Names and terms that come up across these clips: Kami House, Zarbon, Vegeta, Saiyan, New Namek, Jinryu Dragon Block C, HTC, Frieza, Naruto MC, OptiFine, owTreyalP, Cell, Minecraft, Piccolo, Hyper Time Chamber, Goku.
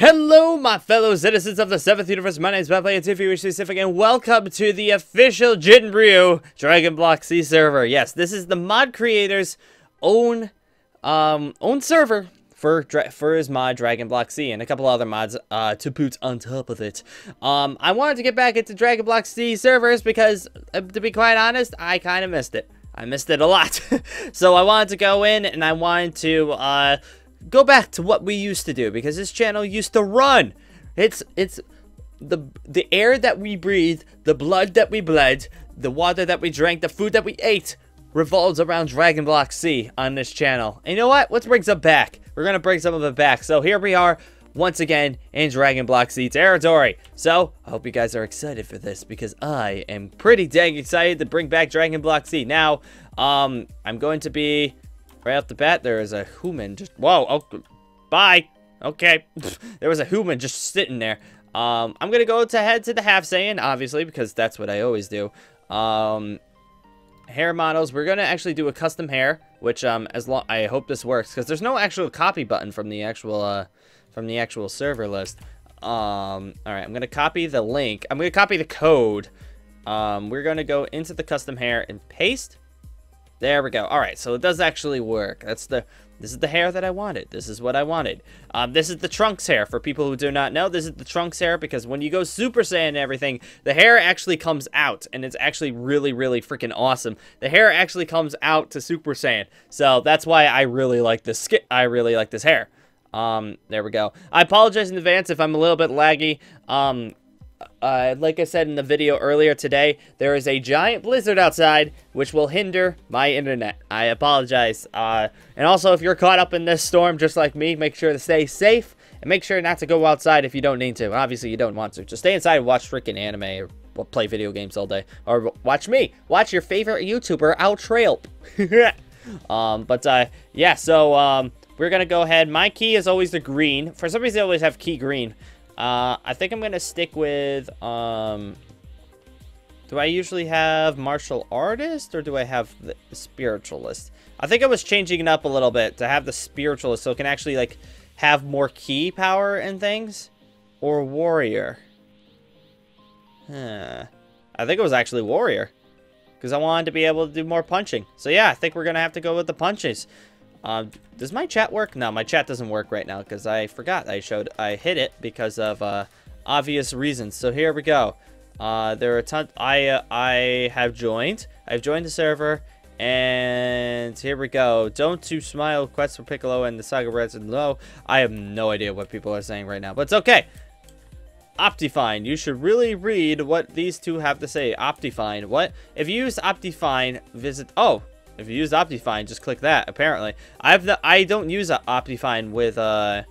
Hello, my fellow citizens of the 7th universe. My name is owTreyalP, and welcome to the official Jinryu Dragon Block C server. Yes, this is the mod creator's own server for his mod Dragon Block C and a couple other mods to boot on top of it. I wanted to get back into Dragon Block C servers because, to be quite honest, I kind of missed it. I missed it a lot. So I wanted to go in and I wanted to go back to what we used to do, because this channel used to run. It's the air that we breathe, the blood that we bled, the water that we drank, the food that we ate revolves around Dragon Block C on this channel. And you know what? Let's bring some back. We're gonna bring some of it back. So here we are once again in Dragon Block C territory. So I hope you guys are excited for this, because I am pretty dang excited to bring back Dragon Block C. Now, I'm going to be right off the bat, there is a human just... Whoa, oh, bye. Okay. There was a human just sitting there. I'm going to go to head to the half Saiyan, obviously, because that's what I always do. Hair models. We're going to actually do a custom hair, which I hope this works, because there's no actual copy button from the actual server list. All right, I'm going to copy the link. I'm going to copy the code. We're going to go into the custom hair and paste. There we go. All right, so it does actually work. This is the hair that I wanted. This is what I wanted. This is the Trunks hair. For people who do not know, this is the Trunks hair, because when you go Super Saiyan and everything, the hair actually comes out, and it's actually really, really freaking awesome. The hair actually comes out to Super Saiyan, so that's why I really like this skin. I really like this hair. There we go. I apologize in advance if I'm a little bit laggy. Like I said in the video earlier today, there is a giant blizzard outside, which will hinder my internet. I apologize. And also, if you're caught up in this storm just like me, make sure to stay safe and make sure not to go outside if you don't need to. Obviously, you don't want to. Just stay inside and watch freaking anime or play video games all day. Or watch me. Watch your favorite YouTuber, owTreyalP. Yeah, so we're going to go ahead. My key is always the green. For some reason, I always have key green. I think I'm going to stick with, do I usually have martial artist, or do I have the spiritualist? I think I was changing it up a little bit to have the spiritualist, so it can actually, like, have more key power and things, or warrior. Huh. I think it was actually warrior, because I wanted to be able to do more punching. So yeah, I think we're going to have to go with the punches. Does my chat work? No, my chat doesn't work right now, because I forgot I hit it because of obvious reasons. So here we go. There are a ton. I have joined. I've joined the server, and here we go. Don't to smile. Quest for Piccolo and the Saga Reds and Low. I have no idea what people are saying right now, but it's okay. OptiFine. You should really read what these two have to say. OptiFine. What? If you use OptiFine, visit. Oh. If you use OptiFine, just click that, apparently. I don't use OptiFine with, oh,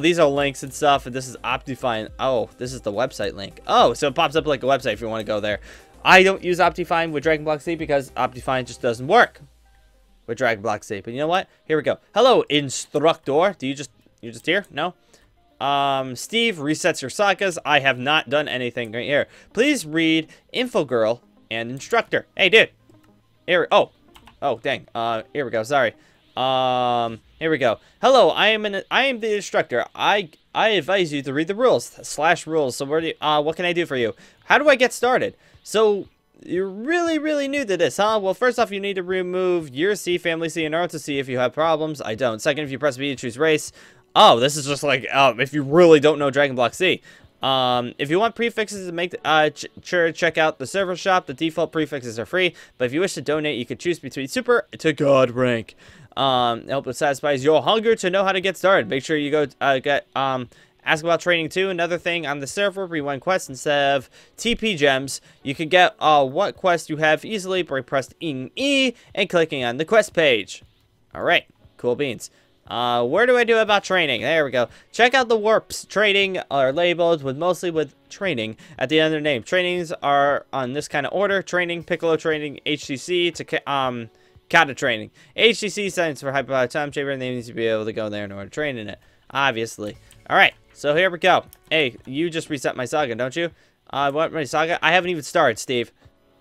these are links and stuff, and this is OptiFine. Oh, this is the website link. Oh, so it pops up like a website if you want to go there. I don't use OptiFine with Dragon Block C because OptiFine just doesn't work with Dragon Block C. But you know what? Here we go. Hello, instructor. Do you just, you're just here? No? Steve, resets your sagas. I have not done anything right here. Please read Infogirl and Instructor. Hey, dude. Here, oh. Oh, dang. Here we go. Sorry. Here we go. Hello, I am the instructor. I advise you to read the rules. So where do you, what can I do for you? How do I get started? So you're really, really new to this, huh? Well, first off, you need to remove your C, family C, and Naruto C if you have problems. I don't. Second, if you press B to choose race. Oh, this is just like, if you really don't know Dragon Block C. If you want prefixes to make, sure check out the server shop. The default prefixes are free, but if you wish to donate, you could choose between super to god rank. Help it satisfies your hunger to know how to get started. Make sure you go, ask about training too. Another thing on the server, rewind quests instead of TP gems. You can get, what quest you have easily by pressing E and clicking on the quest page. All right, cool beans. Where do I do about training? There we go. Check out the warps. Training are labeled with mostly with training at the end of the name. Trainings are on this kind of order. Training, Piccolo training, HTC to, Kata training. HTC stands for Hyper Time Chamber, and they need to be able to go there in order to train in it, obviously. Alright, so here we go. Hey, you just reset my saga, don't you? What, my saga? I haven't even started, Steve.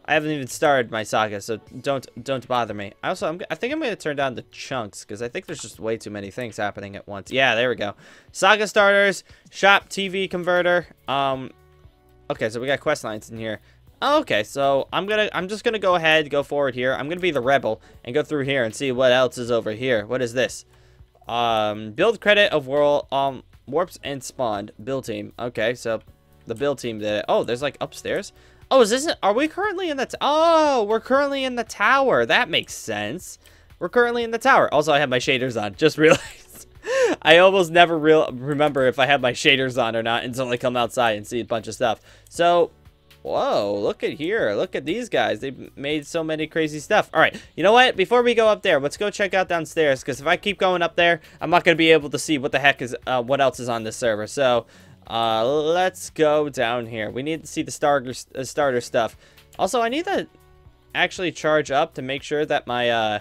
I haven't even started my saga, so don't bother me. I also, I think I'm going to turn down the chunks, because I think there's just way too many things happening at once. Yeah, there we go. Saga starters, shop, TV converter. Okay, so we got quest lines in here. Okay, so I'm just gonna go ahead, go forward here. I'm gonna be the rebel and go through here and see what else is over here. What is this? Build credit of world warps and spawned build team. Okay, so the build team did it. Oh, there's like upstairs. Oh, is this? Are we currently in the? Oh, we're currently in the tower. That makes sense. We're currently in the tower. Also, I have my shaders on. Just realized. I almost never remember if I have my shaders on or not until I come outside and see a bunch of stuff. So. Whoa, look at here. Look at these guys. They made so many crazy stuff. All right, you know what? Before we go up there, let's go check out downstairs, because if I keep going up there, I'm not going to be able to see what the heck is, what else is on this server. So let's go down here. We need to see the starter stuff. Also, I need to actually charge up to make sure that my,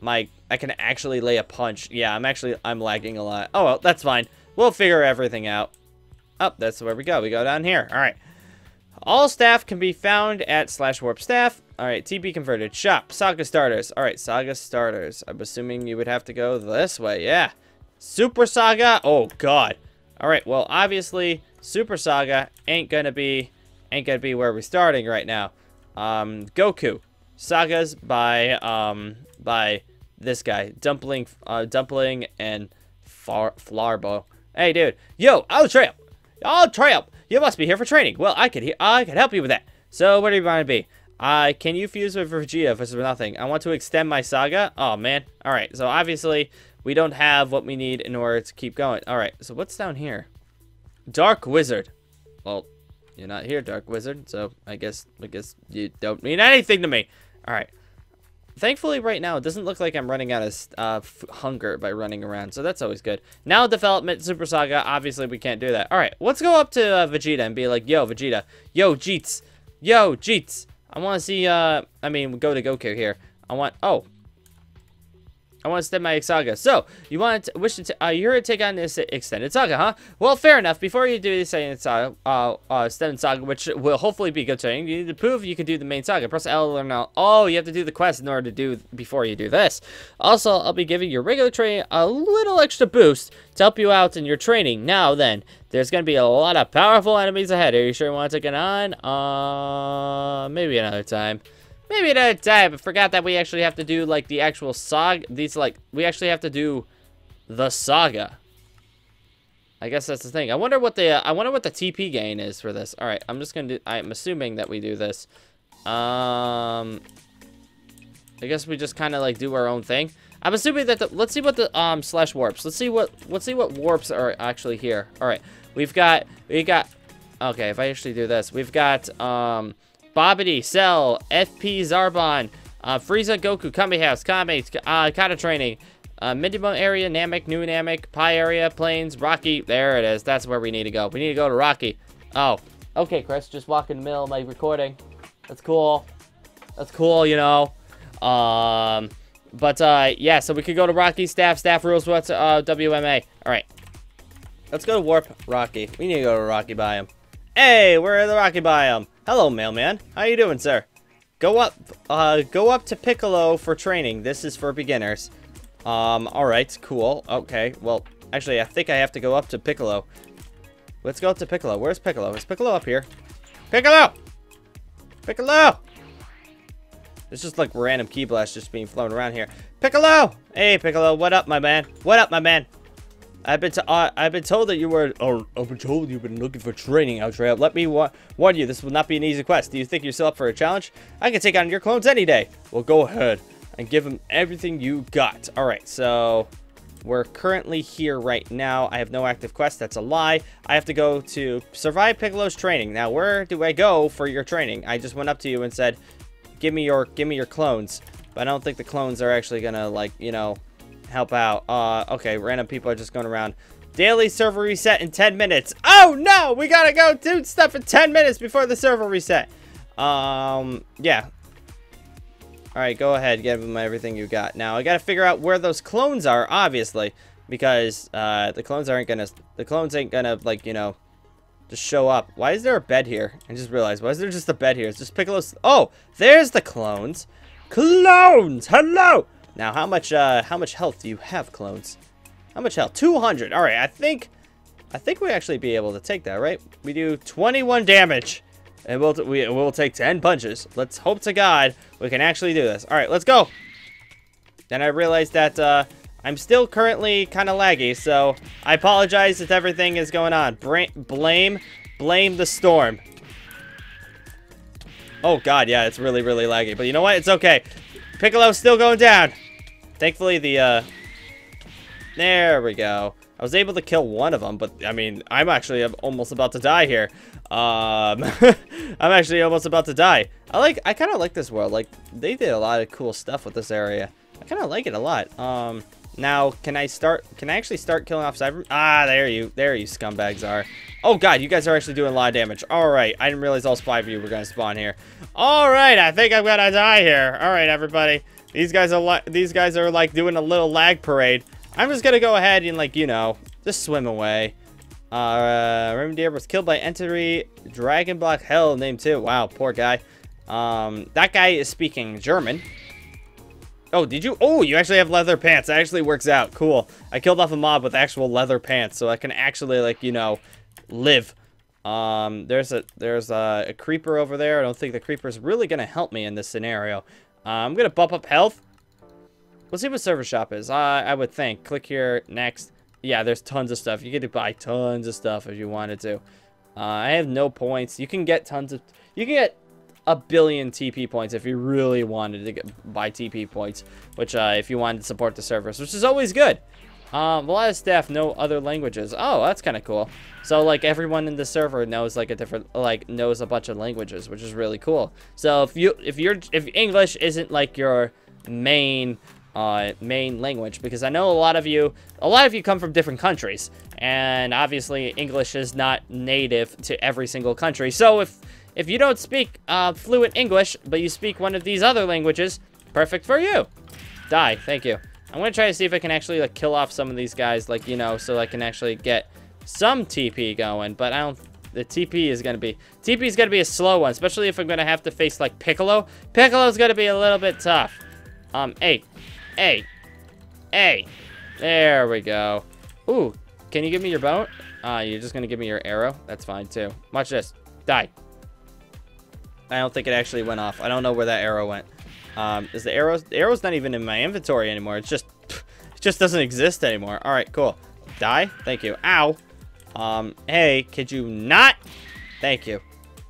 I can actually lay a punch. Yeah, I'm lagging a lot. Oh, well, that's fine. We'll figure everything out. Oh, that's where we go. We go down here. All right. All staff can be found at /warp staff. All right, TP converted. Shop, saga starters. All right, saga starters. I'm assuming you would have to go this way. Yeah. Super saga. Oh, God. All right, well, obviously, super saga ain't gonna be where we're starting right now. Goku. Sagas by this guy. Dumpling and Flarbo. Hey, dude. Yo, owTreyalP. owTreyalP. You must be here for training. Well, I could help you with that. So, where do you want to be? Can you fuse with Vegeta for nothing? I want to extend my saga. Oh, man. All right. So, obviously, we don't have what we need in order to keep going. All right. So, what's down here? Dark Wizard. Well, you're not here, Dark Wizard. So, I guess you don't mean anything to me. All right. Thankfully, right now, it doesn't look like I'm running out of hunger by running around, so that's always good. Now, development, Super Saga, obviously, we can't do that. All right, let's go up to Vegeta and be like, yo, Vegeta, yo, Jeets, yo, Jeets. I want to see, I mean, go to Goku here. I want to step my saga. So, you want to you're going to take on this extended saga, huh? Well, fair enough. Before you do the extended saga, which will hopefully be good training, you need to prove you can do the main saga. Press L or no. Oh, you have to do the quest in order to do before you do this. Also, I'll be giving your regular training a little extra boost to help you out in your training. Now then, there's going to be a lot of powerful enemies ahead. Are you sure you want to take it on? Maybe another time. Maybe another time. I forgot that we actually have to do, like, the actual saga. We actually have to do the saga. I guess that's the thing. I wonder what the TP gain is for this. All right, I'm just gonna do. I'm assuming that we do this. I guess we just kind of like do our own thing. I'm assuming that the. Let's see what the slash warps. Let's see what warps are actually here. All right, we got. Okay, if I actually do this, we've got Bobbity, Cell, FP, Zarbon, Frieza, Goku, Kami House, Kami, Kata Training, Minimum Area, Namek, New Namek, Pi Area, Plains, Rocky. There it is. That's where we need to go. We need to go to Rocky. Oh. Okay, Chris. Just walk in the middle of my recording. That's cool. That's cool, you know. Yeah, so we could go to Rocky, staff rules, what's, WMA. All right. Let's go to Warp Rocky. We need to go to Rocky Biome. Hey, we're in the Rocky Biome. Hello, mailman. How you doing, sir? Go up to Piccolo for training. This is for beginners. All right, cool. Okay, well, actually, I think I have to go up to Piccolo. Let's go up to Piccolo. Where's Piccolo? Is Piccolo up here? Piccolo! Piccolo! It's just like random key blasts just being flown around here. Piccolo! Hey, Piccolo. What up, my man? What up, my man? I've been told you've been looking for training, owTreyalP. Let me warn you, this will not be an easy quest. Do you think you're still up for a challenge? I can take on your clones any day. Well, go ahead and give them everything you got. All right, so we're currently here right now. I have no active quest. That's a lie. I have to go to survive Piccolo's training. Now, where do I go for your training? I just went up to you and said, "Give me your clones," but I don't think the clones are actually gonna, like, you know, help out. Okay, random people are just going around. Daily server reset in 10 minutes. Oh, no! We gotta go do stuff in 10 minutes before the server reset. Yeah. Alright, go ahead. Give them everything you got. Now, I gotta figure out where those clones are, obviously. Because, the clones aren't gonna, like, you know, Just show up. Why is there a bed here? I just realized. Why is there just a bed here? It's just Piccolo's. Oh, there's the clones. Clones! Hello! Now, how much health do you have, clones? How much health? 200. All right, I think we actually be able to take that, right? We do 21 damage, and we'll take 10 punches. Let's hope to God we can actually do this. All right, let's go. Then I realized that I'm still currently kind of laggy, so I apologize if everything is going on. Blame the storm. Oh, God, yeah, it's really, really laggy. But you know what? It's okay. Piccolo's still going down. Thankfully, the... There we go. I was able to kill one of them, but, I mean, I'm actually almost about to die here. I'm actually almost about to die. I kind of like this world. Like, they did a lot of cool stuff with this area. I kind of like it a lot. Now, can I actually start killing off Cyber? Ah, there you scumbags are. Oh God, you guys are actually doing a lot of damage. All right, I didn't realize all 5 of you were gonna spawn here. All right, I think I'm gonna die here. All right, everybody, these guys are like doing a little lag parade. I'm just gonna go ahead and just swim away. Remedier was killed by entity Dragon Block Hell name 2. Wow, poor guy. That guy is speaking German. Oh, did you? Oh, you actually have leather pants. That actually works out. Cool. I killed off a mob with actual leather pants, so I can actually, live. There's a creeper over there. I don't think the creeper's really going to help me in this scenario. I'm going to bump up health. Let's see what server shop is. I would think. Click here. Next. Yeah, there's tons of stuff. You get to buy tons of stuff if you wanted to. I have no points. You can get tons of... You can get... a billion TP points if you really wanted to buy TP points, which if you wanted to support the servers, which is always good. A lot of staff know other languages. Oh, that's kind of cool. So everyone in the server knows knows a bunch of languages, which is really cool. So if English isn't your main language, because I know a lot of you come from different countries, and obviously English is not native to every single country. So if you don't speak fluent English, but you speak one of these other languages, perfect for you. Die. Thank you. I'm going to try to see if I can actually kill off some of these guys, so I can actually get some TP going. But the TP is going to be... TP is going to be a slow one, especially if I'm going to have to face, Piccolo. Piccolo's going to be a little bit tough. Hey. There we go. Ooh. Can you give me your bow? You're just going to give me your arrow? That's fine, too. Watch this. Die. I don't think it actually went off. I don't know where that arrow went. Is the arrow... The arrow's not even in my inventory anymore. It's just... It just doesn't exist anymore. All right, cool. Die? Thank you. Ow. Hey, could you not? Thank you.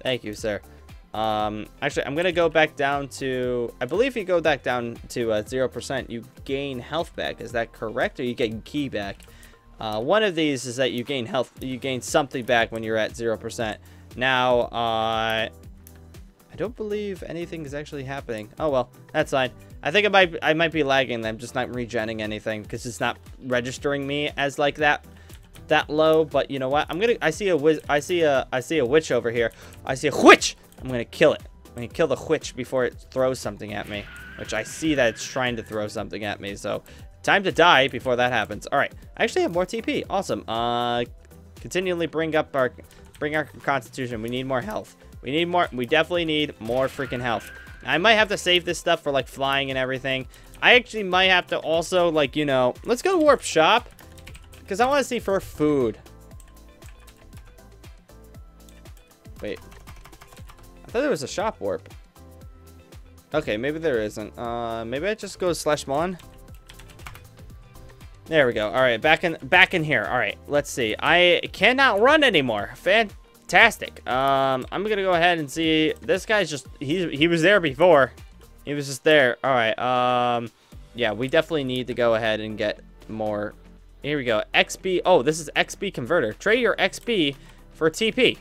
Thank you, sir. Actually, I'm going to go back down to... I believe if you go back down to 0%, you gain health back. Is that correct? Or you get key back? One of these is that you gain health... You gain something back when you're at 0%. Now, I don't believe anything is actually happening. Oh, well, that's fine. I think I might be lagging. I'm just not regenning anything because it's not registering me as that low. But you know what? I see a witch over here. I see a witch. I'm going to kill it. I'm going to kill the witch before it throws something at me, which I see that it's trying to throw something at me. So time to die before that happens. All right. I actually have more TP. Awesome. Continually bring our constitution. We need more health. We need more. We definitely need more freaking health. I might have to save this stuff for flying and everything. I actually might have to also let's go to warp shop because I want to see for food. Wait, I thought there was a shop warp. Okay, maybe there isn't. Maybe I just go slash mon. There we go. All right, back in here. All right, let's see. I cannot run anymore. Fantastic. I'm gonna go ahead and see. This guy's just he was there before. He was just there. All right. Yeah, we definitely need to go ahead and get more. Here we go. XP. Oh, this is XP converter. Trade your XP for TP.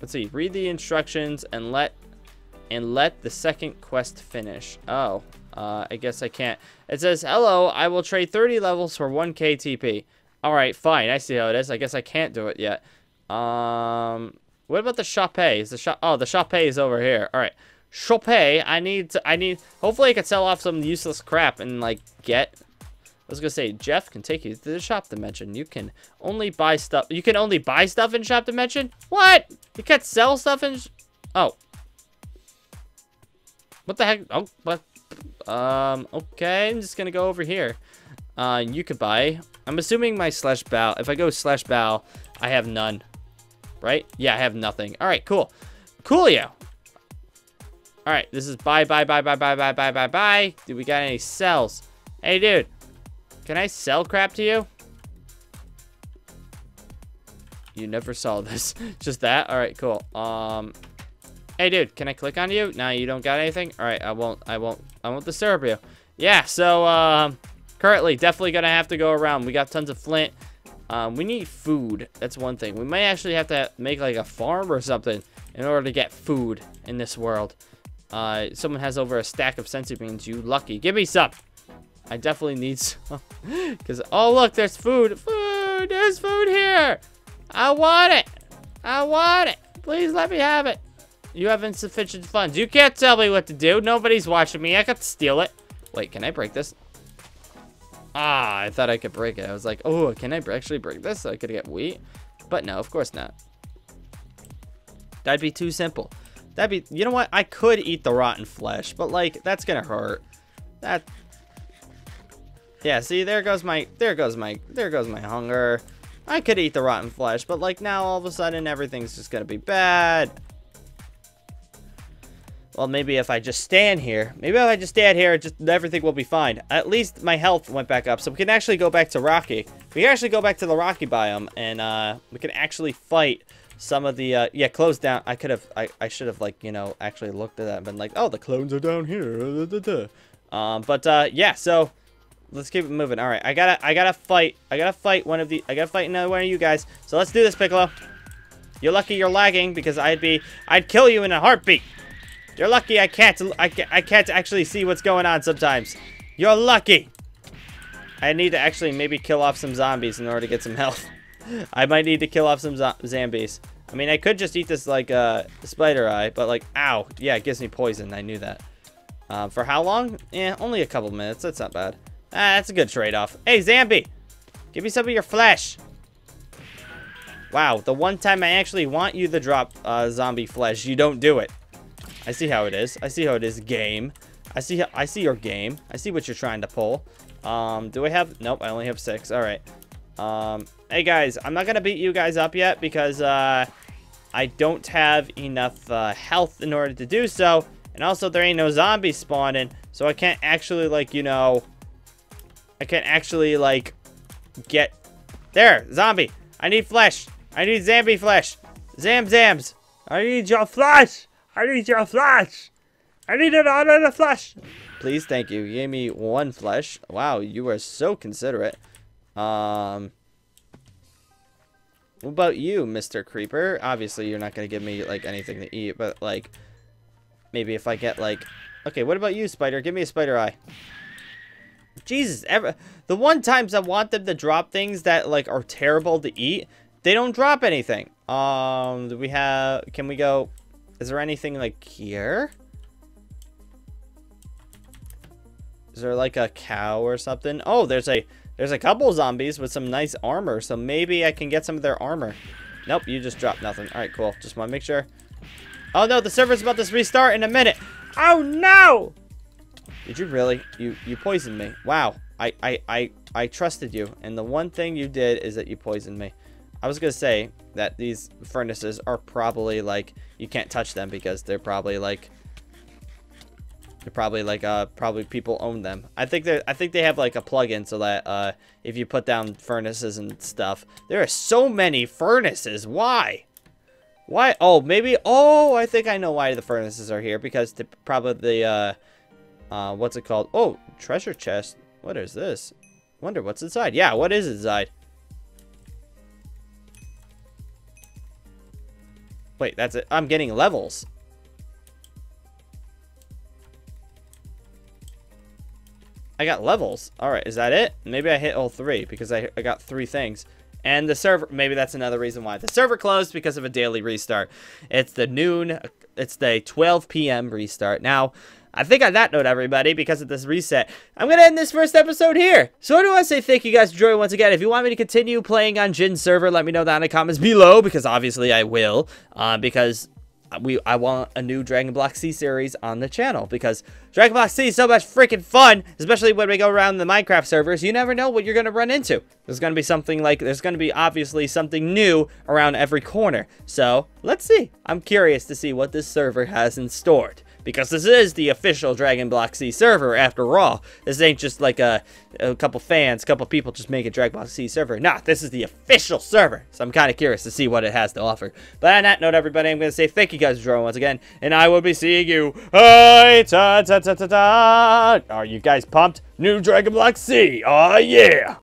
Let's see. Read the instructions and let the second quest finish. Oh, I guess I can't. It says, hello, I will trade 30 levels for 1K TP. All right, fine. I see how it is. I guess I can't do it yet. What about the shop pay? Is the shop? Oh, the shop pay is over here. All right, shop pay. I need. Hopefully, I could sell off some useless crap and get I was gonna say, Jeff can take you to the shop dimension. You can only buy stuff. You can only buy stuff in shop dimension? What? You can't sell stuff in... Oh. What the heck? Oh, what? Okay, I'm just gonna go over here. You could buy. I'm assuming my slash bow. If I go slash bow, I have none. Right? Yeah, I have nothing. All right, cool. Coolio. All right, this is buy, buy, buy, buy, buy, buy, buy, buy, buy. Do we got any cells? Hey, dude. Can I sell crap to you? You never saw this. Just that? All right, cool. Hey, dude, can I click on you? Nah, you don't got anything? All right, I won't disturb you. Yeah, so, currently, definitely gonna have to go around. We got tons of flint. We need food. That's one thing. We might actually have to make, like, a farm or something in order to get food in this world. Someone has over a stack of sensu beans. You lucky. Give me some. I definitely need some. Because, oh, look, there's food. Food. There's food here. I want it. I want it. Please let me have it. You have insufficient funds. You can't tell me what to do. Nobody's watching me. I could steal it. Wait, can I break this? Ah, I thought I could break it. I was like, oh, can I actually break this so I could get wheat? But no, of course not. That'd be too simple. That'd be, you know what? I could eat the rotten flesh, but, like, that's gonna hurt. That... Yeah, see, there goes my hunger. I could eat the rotten flesh, but, like, now all of a sudden everything's just gonna be bad. Well, maybe if I just stand here, just everything will be fine. At least my health went back up, so we can actually go back to Rocky. We can actually go back to the Rocky biome, and we can actually fight some of the, yeah, close down. I could have, I should have, like, you know, actually looked at that and been like, oh, the clones are down here. Yeah, so let's keep it moving. All right, I gotta fight another one of you guys. So let's do this, Piccolo. You're lucky you're lagging because I'd kill you in a heartbeat. You're lucky I can't actually see what's going on sometimes. You're lucky. I need to actually maybe kill off some zombies in order to get some health. I might need to kill off some zombies. I mean, I could just eat this, like, spider eye, but, like, ow. Yeah, it gives me poison. I knew that. For how long? Yeah, only a couple minutes. That's not bad. Ah, that's a good trade-off. Hey, zombie, give me some of your flesh. Wow, the one time I actually want you to drop zombie flesh, you don't do it. I see how it is. I see how it is, game. I see your game. I see what you're trying to pull. Do I have... Nope, I only have 6. All right. Hey, guys. I'm not going to beat you guys up yet because I don't have enough health in order to do so. And also, there ain't no zombies spawning. So I can't actually, like, you know... I can't actually, like, get... There, zombie. I need flesh. I need zombie flesh. Zams. I need your flesh. I need your flesh! I need it out of the flesh! Please, thank you. You gave me 1 flesh. Wow, you are so considerate. What about you, Mr. Creeper? Obviously, you're not going to give me, like, anything to eat, but, like, maybe if I get, like... Okay, what about you, Spider? Give me a spider eye. Jesus, the one times I want them to drop things that, like, are terrible to eat, they don't drop anything. Do we have... Can we go... Is there anything, like, here? Is there, like, a cow or something? Oh, there's a couple zombies with some nice armor. So maybe I can get some of their armor. Nope, you just dropped nothing. All right, cool. Just want to make sure. Oh, no, the server's about to restart in a minute. Oh, no! Did you really? You poisoned me. Wow. I trusted you. And the one thing you did is that you poisoned me. I was going to say that these furnaces are probably, like, you can't touch them because they're probably, like, probably people own them. I think they have, like, a plug-in so that if you put down furnaces and stuff, there are so many furnaces. Why? Why? Oh, maybe. Oh, I think I know why the furnaces are here, because probably what's it called? Oh, treasure chest. What is this? Wonder what's inside. Yeah, what is inside? Wait, that's it. I'm getting levels. I got levels. All right, is that it? Maybe I hit all 3 because I got 3 things. And the server, maybe that's another reason why. The server closed because of a daily restart. It's the noon It's the 12 p.m. restart. Now, I think on that note, everybody, because of this reset, I'm going to end this first episode here. So I do want to say thank you guys for joining once again. If you want me to continue playing on Jin server, let me know down in the comments below, because obviously I will, because... I want a new Dragon Block C series on the channel, because Dragon Block C is so much freaking fun, especially when we go around the Minecraft servers. You never know what you're going to run into. There's going to be something like, there's going to be obviously something new around every corner. So let's see. I'm curious to see what this server has in store, because this is the official Dragon Block C server after all. This ain't just like a couple fans, a couple people just making Dragon Block C server. Nah, this is the official server. So I'm kind of curious to see what it has to offer. But on that note, everybody, I'm going to say thank you guys for joining once again, and I will be seeing you. Are you guys pumped? New Dragon Block C. Oh yeah.